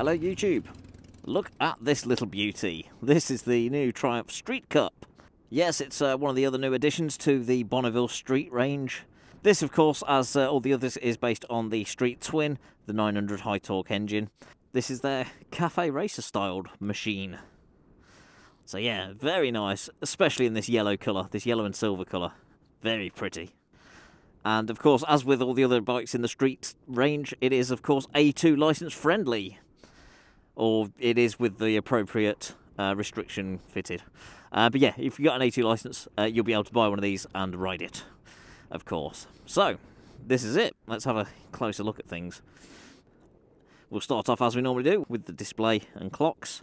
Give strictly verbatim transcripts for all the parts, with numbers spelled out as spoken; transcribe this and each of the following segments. Hello YouTube, look at this little beauty. This is the new Triumph Street Cup. Yes, it's uh, one of the other new additions to the Bonneville Street range. This, of course, as uh, all the others, is based on the Street Twin, the nine hundred high torque engine. This is their cafe racer styled machine. So yeah, very nice, especially in this yellow colour, this yellow and silver colour. Very pretty. And of course, as with all the other bikes in the Street range, it is of course A two license friendly, or it is with the appropriate uh, restriction fitted. Uh, but yeah, if you've got an A two license, uh, you'll be able to buy one of these and ride it, of course. So this is it. Let's have a closer look at things. We'll start off as we normally do with the display and clocks.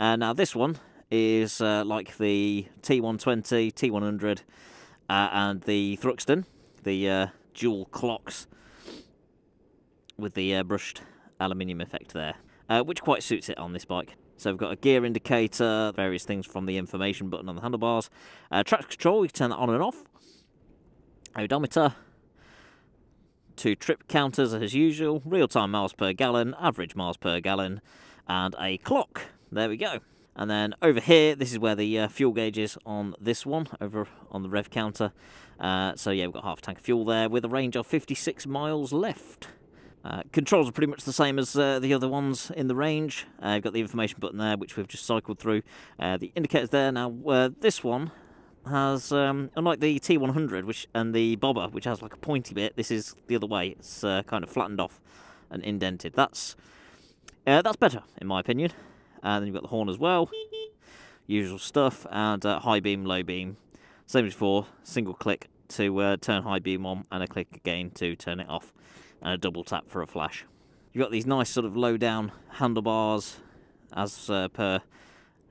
Uh, now this one is uh, like the T one twenty, T one hundred, uh, and the Thruxton. The uh, dual clocks with the uh, brushed aluminium effect there, uh, which quite suits it on this bike. So we've got a gear indicator, various things from the information button on the handlebars, uh, traction control, we can turn that on and off, odometer, two trip counters as usual, real-time miles per gallon, average miles per gallon, and a clock. There we go. And then over here, this is where the uh, fuel gauge is on this one, over on the rev counter. Uh, so yeah, we've got half a tank of fuel there with a range of fifty-six miles left. Uh, controls are pretty much the same as uh, the other ones in the range. Uh, you've got the information button there, which we've just cycled through. Uh, the indicators there. Now, uh, this one has, um, unlike the T one hundred which and the Bobber, which has like a pointy bit, this is the other way. It's uh, kind of flattened off and indented. That's, uh, that's better, in my opinion. And then you've got the horn as well, usual stuff, and uh, high beam, low beam. Same as before, single click to uh, turn high beam on, and a click again to turn it off, and a double tap for a flash. You've got these nice sort of low down handlebars, as uh, per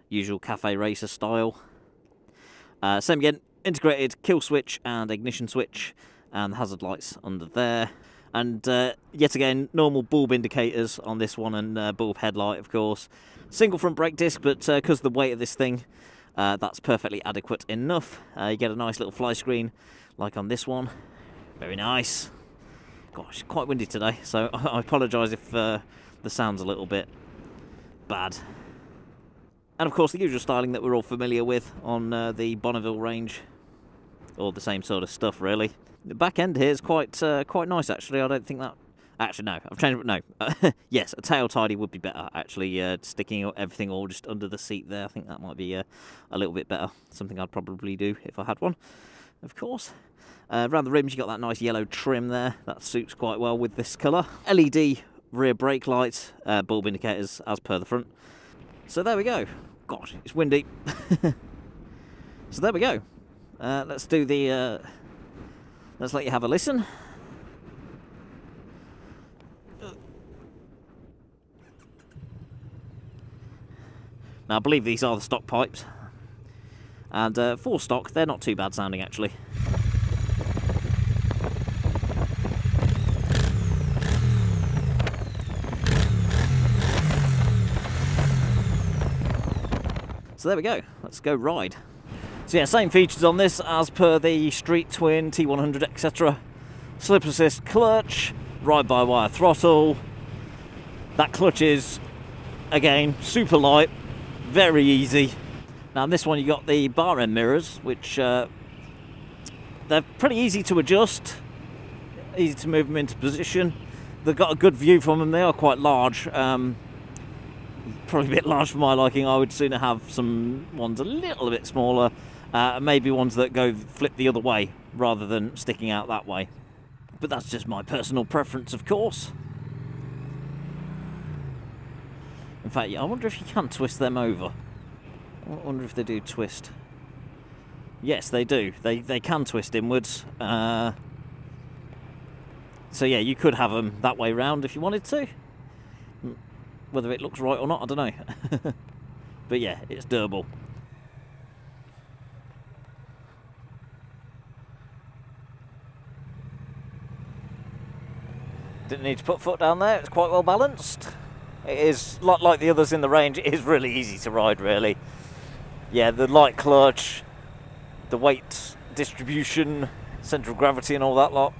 usual cafe racer style. Uh, same again, integrated kill switch and ignition switch, and hazard lights under there. And uh, yet again, normal bulb indicators on this one, and uh, bulb headlight, of course. Single front brake disc, but because uh, of the weight of this thing, uh, that's perfectly adequate enough. Uh, you get a nice little fly screen, like on this one. Very nice. Gosh, quite windy today, so I apologise if uh, the sound's a little bit bad. And of course, the usual styling that we're all familiar with on uh, the Bonneville range. All the same sort of stuff, really. The back end here is quite uh, quite nice, actually. I don't think that... Actually, no. I've changed it. No. Uh, yes, a tail tidy would be better, actually. Uh, sticking everything all just under the seat there. I think that might be uh, a little bit better. Something I'd probably do if I had one, of course. Uh, around the rims, you've got that nice yellow trim there. That suits quite well with this colour. L E D rear brake lights, uh, bulb indicators as per the front. So there we go. God, it's windy. So there we go. Uh, let's do the... Uh, Let's let you have a listen. Now, I believe these are the stock pipes. And uh, for stock, they're not too bad sounding, actually. So there we go. Let's go ride. So yeah, same features on this as per the Street Twin, T one hundred, et cetera. Slip assist clutch, ride-by-wire throttle. That clutch is, again, super light, very easy. Now in this one you got the bar end mirrors, which uh, they're pretty easy to adjust, easy to move them into position. They've got a good view from them, they are quite large. Um, probably a bit large for my liking. I would sooner have some ones a little bit smaller, uh, maybe ones that go flip the other way rather than sticking out that way, but that's just my personal preference, of course. In fact, I wonder if you can twist them over. I wonder if they do twist. Yes, they do. They they can twist inwards, uh, so yeah, you could have them that way round if you wanted to. Whether it looks right or not, I don't know. But yeah, it's doable. Didn't need to put foot down there, it's quite well balanced. It is, like the others in the range, it is really easy to ride, really. Yeah, the light clutch, the weight distribution, central gravity and all that lot.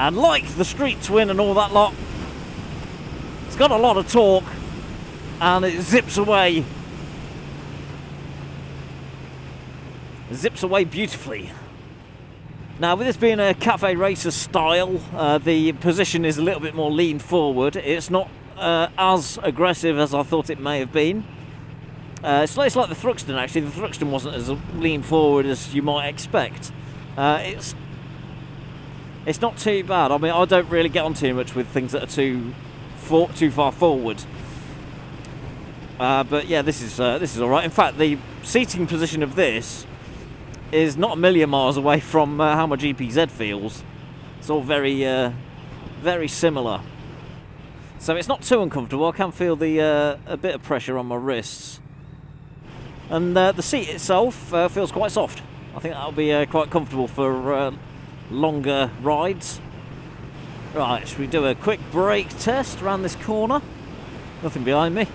And like the Street Twin and all that lot, it's got a lot of torque and it zips away. It zips away beautifully. Now, with this being a cafe racer style, uh, the position is a little bit more leaned forward. It's not uh, as aggressive as I thought it may have been. Uh, it's, it's like the Thruxton, actually. The Thruxton wasn't as leaned forward as you might expect. Uh, it's it's not too bad. I mean, I don't really get on too much with things that are too for, too far forward. Uh, but yeah, this is uh, this is all right. In fact, the seating position of this is not a million miles away from uh, how my G P Z feels. It's all very, uh, very similar. So it's not too uncomfortable. I can feel the uh, a bit of pressure on my wrists, and uh, the seat itself uh, feels quite soft. I think that'll be uh, quite comfortable for uh, longer rides. Right, should we do a quick brake test around this corner? Nothing behind me.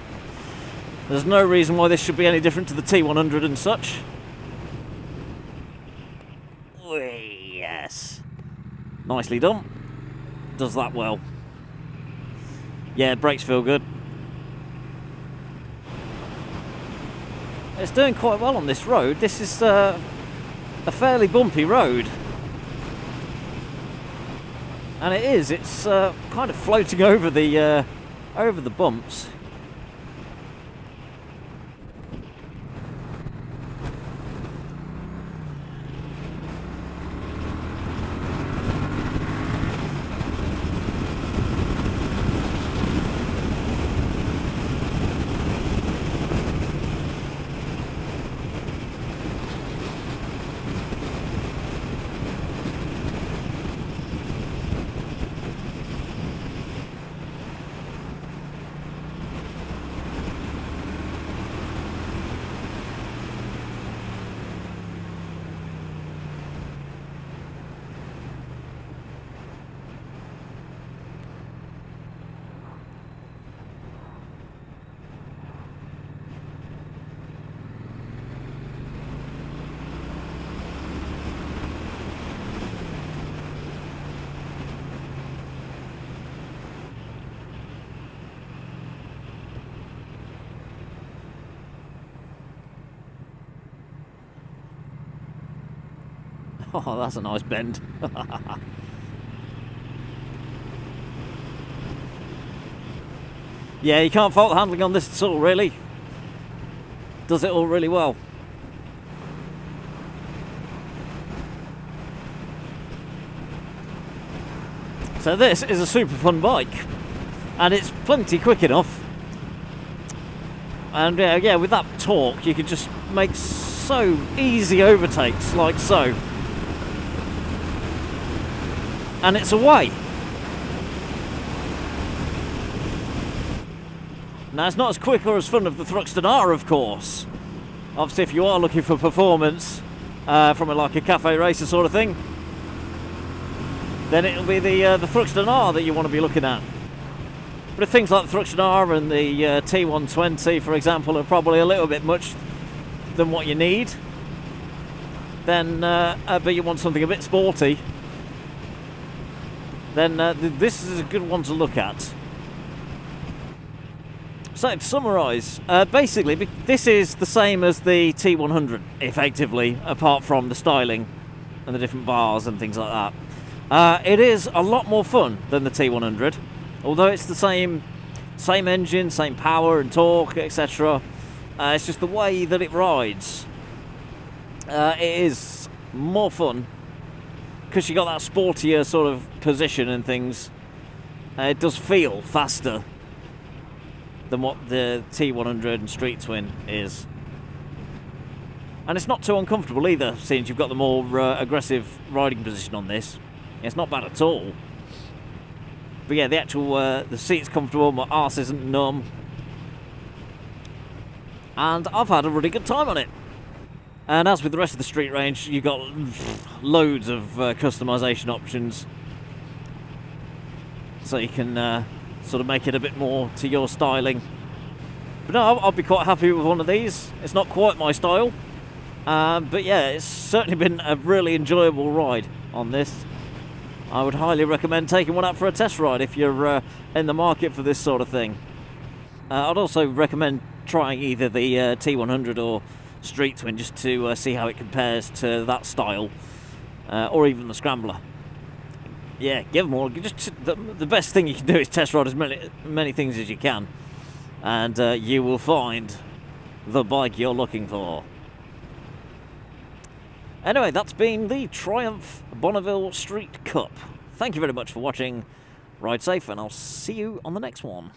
There's no reason why this should be any different to the T one hundred and such. Yes, nicely done. Does that well. Yeah, brakes feel good. It's doing quite well on this road. This is uh, a fairly bumpy road, and it is. It's uh, kind of floating over the uh, over the bumps. Oh, that's a nice bend. Yeah, you can't fault the handling on this at all, really. Does it all really well. So this is a super fun bike, and it's plenty quick enough. And uh, yeah, with that torque, you can just make so easy overtakes, like so. And it's away. Now, it's not as quick or as fun as the Thruxton R, of course. Obviously, if you are looking for performance uh, from a, like a cafe racer sort of thing, then it'll be the uh, the Thruxton R that you want to be looking at. But if things like the Thruxton R and the uh, T one twenty, for example, are probably a little bit much than what you need, then uh, uh, but you want something a bit sporty, then uh, th this is a good one to look at. So to summarise, uh, basically this is the same as the T one hundred, effectively, apart from the styling and the different bars and things like that. Uh, it is a lot more fun than the T one hundred, although it's the same, same engine, same power and torque, et cetera. Uh, it's just the way that it rides. Uh, it is more fun, because you got that sportier sort of position and things. Uh, it does feel faster than what the T one hundred and Street Twin is, and it's not too uncomfortable either, since you've got the more uh, aggressive riding position on this. It's not bad at all. But yeah, the actual uh, the seat's comfortable. My arse isn't numb, and I've had a really good time on it. And as with the rest of the Street range, you've got loads of uh, customisation options, so you can uh, sort of make it a bit more to your styling. But no, I'll be quite happy with one of these. It's not quite my style, uh, but yeah, it's certainly been a really enjoyable ride on this. I would highly recommend taking one out for a test ride if you're uh, in the market for this sort of thing. Uh, I'd also recommend trying either the uh, T one hundred or Street Twin just to uh, see how it compares to that style, uh, or even the Scrambler. Yeah, give them all. Just the, the best thing you can do is test ride as many, many things as you can, and uh, you will find the bike you're looking for. Anyway, that's been the Triumph Bonneville Street Cup. Thank you very much for watching. Ride safe, and I'll see you on the next one.